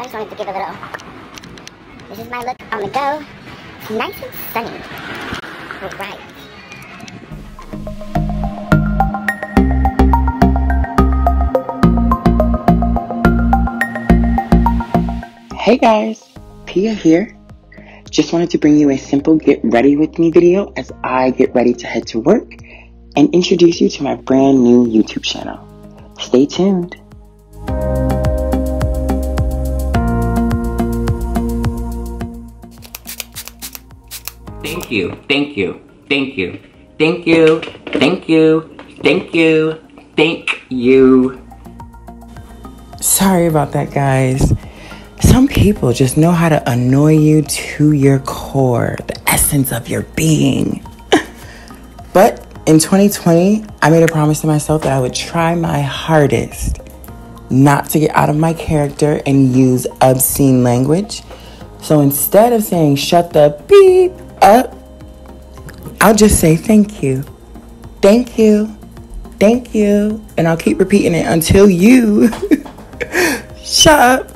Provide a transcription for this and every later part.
I just wanted to give a little. This is my look on the go. It's nice and sunny. All right. Hey guys, Pia here. Just wanted to bring you a simple get ready with me video as I get ready to head to work and introduce you to my brand new YouTube channel. Stay tuned. Thank you, thank you, thank you, thank you, thank you, thank you, thank you. Sorry about that, guys. Some people just know how to annoy you to your core, the essence of your being. But in 2020, I made a promise to myself that I would try my hardest not to get out of my character and use obscene language. So instead of saying, shut the beep up, I'll just say, thank you, thank you, thank you. And I'll keep repeating it until you shut up.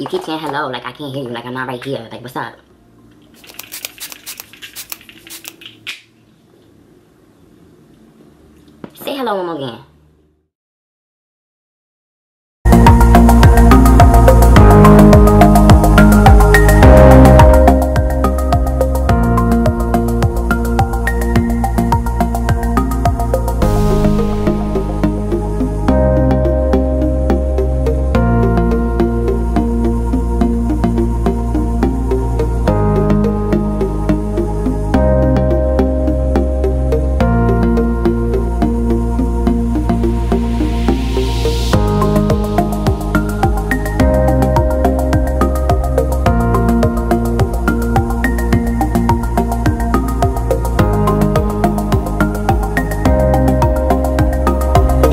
You keep saying hello, like I can't hear you, like I'm not right here, like what's up? Say hello one more again.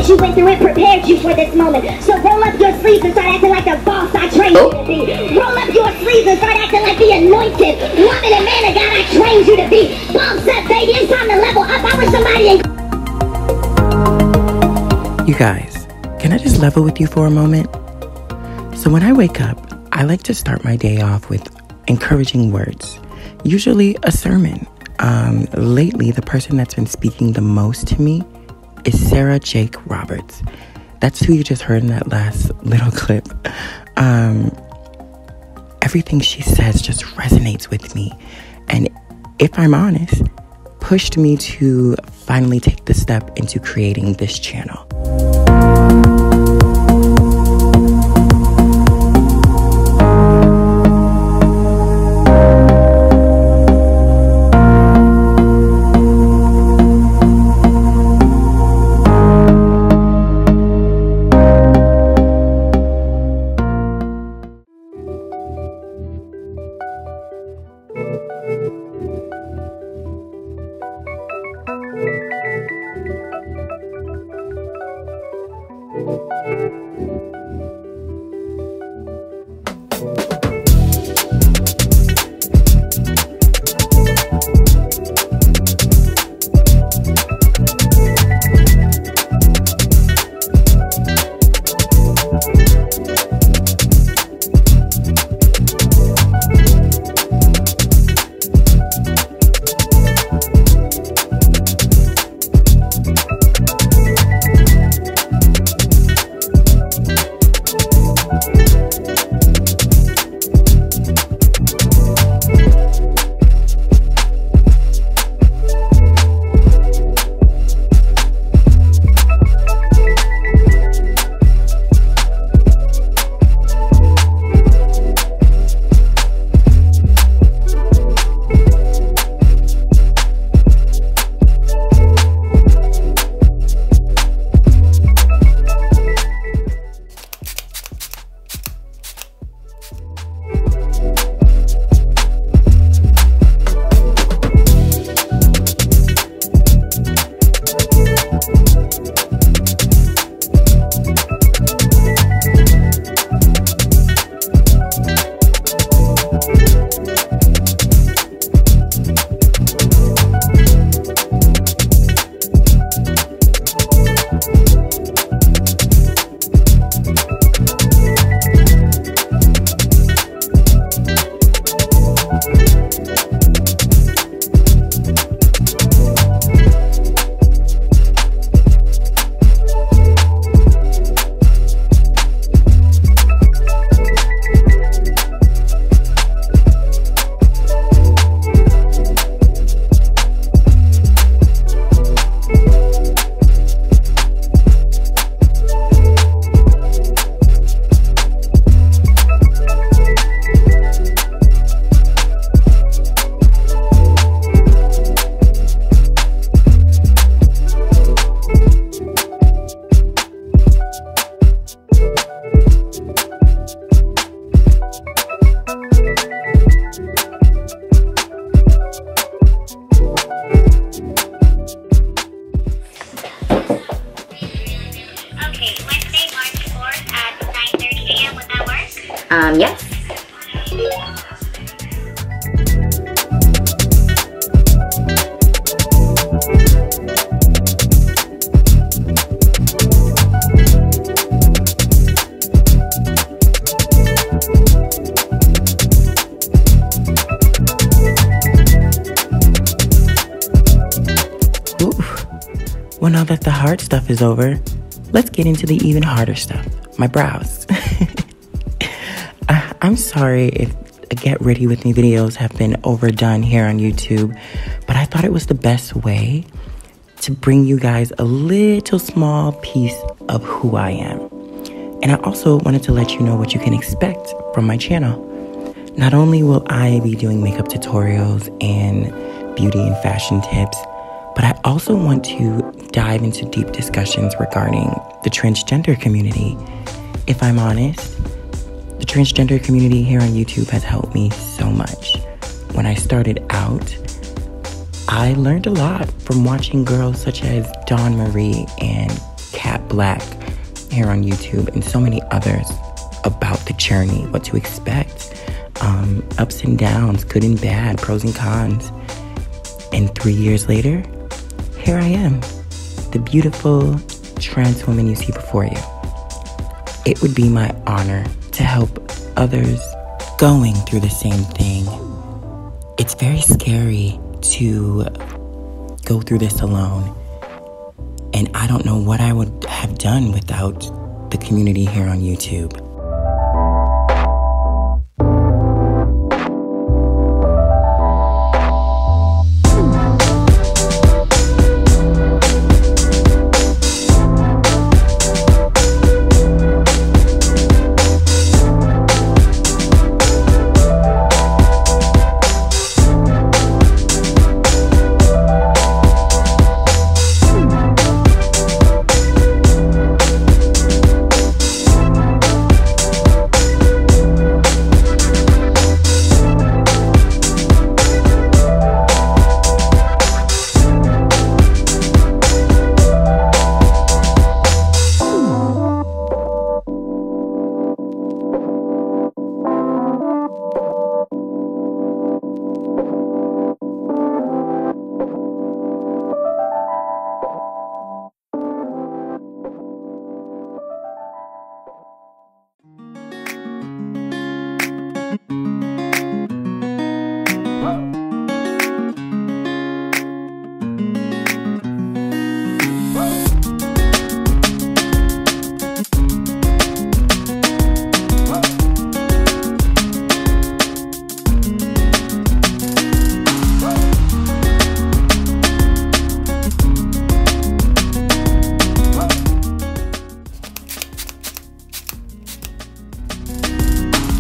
You went through and prepared you for this moment. So roll up your sleeves and start acting like the boss I trained you to be. Roll up your sleeves and start acting like the anointed woman and man of God I trained you to be. Bumps up, baby. It's time to level up. I wish somebody ain't. You guys, can I just level with you for a moment? So when I wake up, I like to start my day off with encouraging words, usually a sermon. Lately, the person that's been speaking the most to me is Sarah Jake Roberts. That's who you just heard in that last little clip. Everything she says just resonates with me. And if I'm honest, pushed me to finally take the step into creating this channel. Yes. Well, now that the hard stuff is over, let's get into the even harder stuff, my brows. I'm sorry if Get Ready With Me videos have been overdone here on YouTube, but I thought it was the best way to bring you guys a little small piece of who I am. And I also wanted to let you know what you can expect from my channel. Not only will I be doing makeup tutorials and beauty and fashion tips, but I also want to dive into deep discussions regarding the transgender community. If I'm honest, the transgender community here on YouTube has helped me so much. When I started out, I learned a lot from watching girls such as Dawn Marie and Kat Black here on YouTube and so many others about the journey, what to expect, ups and downs, good and bad, pros and cons. And 3 years later, here I am, the beautiful trans woman you see before you. It would be my honor to help others going through the same thing. It's very scary to go through this alone, and I don't know what I would have done without the community here on YouTube.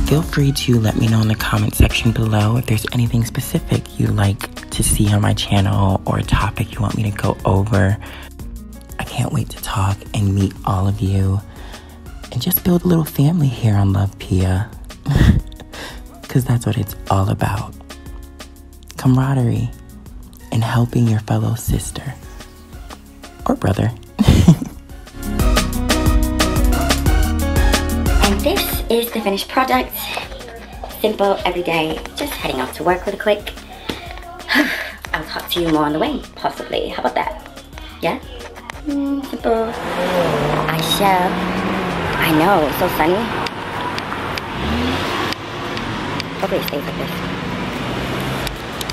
Feel free to let me know in the comment section below if there's anything specific you'd like to see on my channel or a topic you want me to go over. I can't wait to talk and meet all of you and just build a little family here on Love Pia, because that's what it's all about. Camaraderie and helping your fellow sister or brother. Is the finished product. Simple, everyday, just heading off to work really quick. I'll talk to you more on the way, possibly. How about that? Yeah? Simple. I shall. I know, so sunny. Probably stays like this.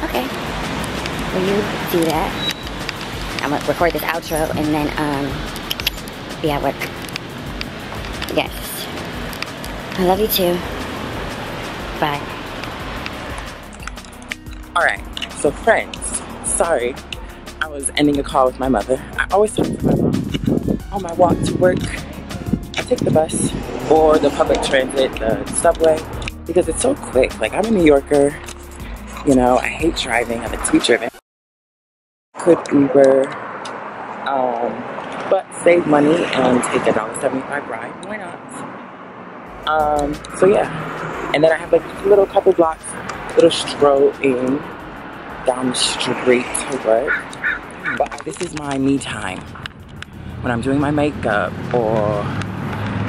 Okay. Will you do that? I'm gonna record this outro and then be at work. Yes. I love you too. Bye. Alright, so friends, sorry. I was ending a call with my mother. I always talk to my mom on my walk to work. I take the bus or the public transit, the subway, because it's so quick. Like, I'm a New Yorker, you know, I hate driving. I'm a driven. Could Uber, but save money and take a $1.75 ride. Why not? So yeah, and then I have like a little couple blocks, little stroll in down the street to work. But this is my me time when I'm doing my makeup or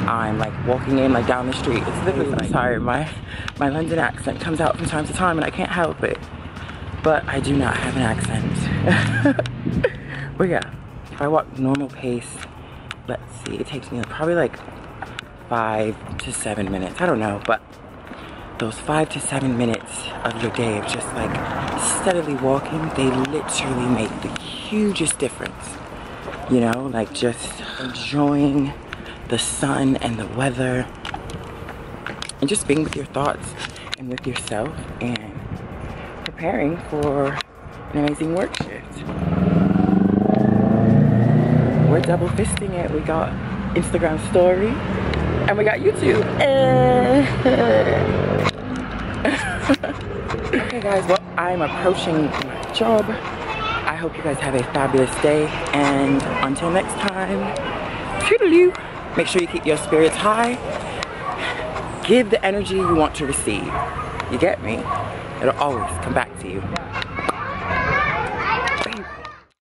I'm like walking in like down the street. It's literally, I'm sorry, my London accent comes out from time to time and I can't help it. But I do not have an accent. But yeah, if I walk normal pace, let's see, it takes me probably like 5 to 7 minutes. I don't know, but those 5 to 7 minutes of your day of just like steadily walking, they literally make the hugest difference. You know, like just enjoying the sun and the weather and just being with your thoughts and with yourself and preparing for an amazing work shift. We're double fisting it. We got Instagram story and we got YouTube. Okay guys, well, I'm approaching my job. I hope you guys have a fabulous day, and until next time, toodaloo. Make sure you keep your spirits high. Give the energy you want to receive. You get me? It'll always come back to you.